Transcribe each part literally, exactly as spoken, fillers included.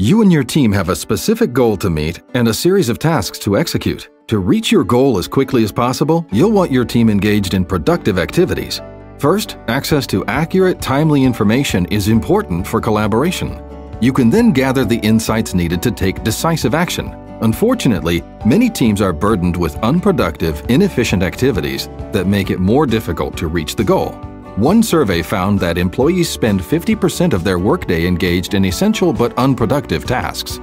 You and your team have a specific goal to meet and a series of tasks to execute. To reach your goal as quickly as possible, you'll want your team engaged in productive activities. First, access to accurate, timely information is important for collaboration. You can then gather the insights needed to take decisive action. Unfortunately, many teams are burdened with unproductive, inefficient activities that make it more difficult to reach the goal. One survey found that employees spend fifty percent of their workday engaged in essential but unproductive tasks.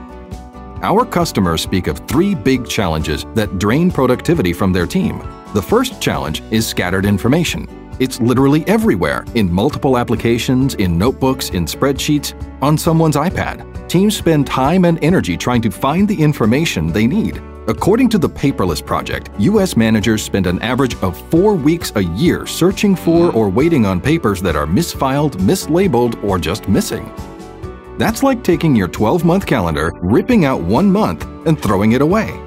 Our customers speak of three big challenges that drain productivity from their team. The first challenge is scattered information. It's literally everywhere, in multiple applications, in notebooks, in spreadsheets, on someone's iPad. Teams spend time and energy trying to find the information they need. According to the Paperless Project, U S managers spend an average of four weeks a year searching for or waiting on papers that are misfiled, mislabeled, or just missing. That's like taking your twelve-month calendar, ripping out one month, and throwing it away.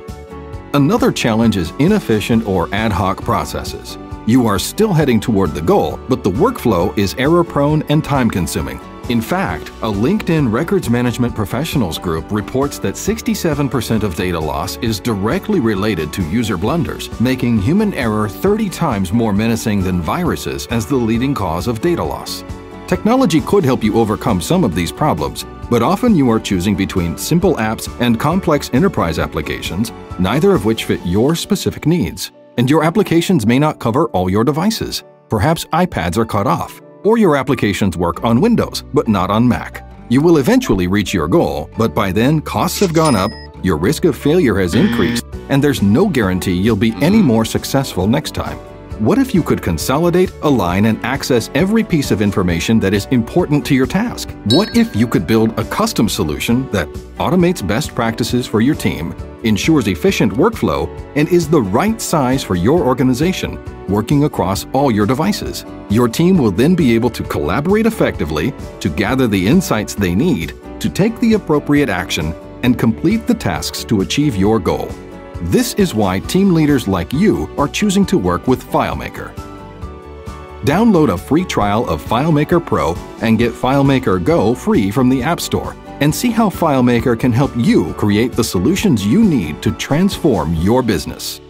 Another challenge is inefficient or ad hoc processes. You are still heading toward the goal, but the workflow is error-prone and time-consuming. In fact, a LinkedIn Records Management Professionals group reports that sixty-seven percent of data loss is directly related to user blunders, making human error thirty times more menacing than viruses as the leading cause of data loss. Technology could help you overcome some of these problems, but often you are choosing between simple apps and complex enterprise applications, neither of which fit your specific needs. And your applications may not cover all your devices. Perhaps iPads are cut off. Or your applications work on Windows, but not on Mac. You will eventually reach your goal, but by then costs have gone up, your risk of failure has increased, and there's no guarantee you'll be any more successful next time. What if you could consolidate, align, and access every piece of information that is important to your task? What if you could build a custom solution that automates best practices for your team, ensures efficient workflow, and is the right size for your organization, working across all your devices? Your team will then be able to collaborate effectively, to gather the insights they need, to take the appropriate action, and complete the tasks to achieve your goal. This is why team leaders like you are choosing to work with FileMaker. Download a free trial of FileMaker Pro and get FileMaker Go free from the App Store, and see how FileMaker can help you create the solutions you need to transform your business.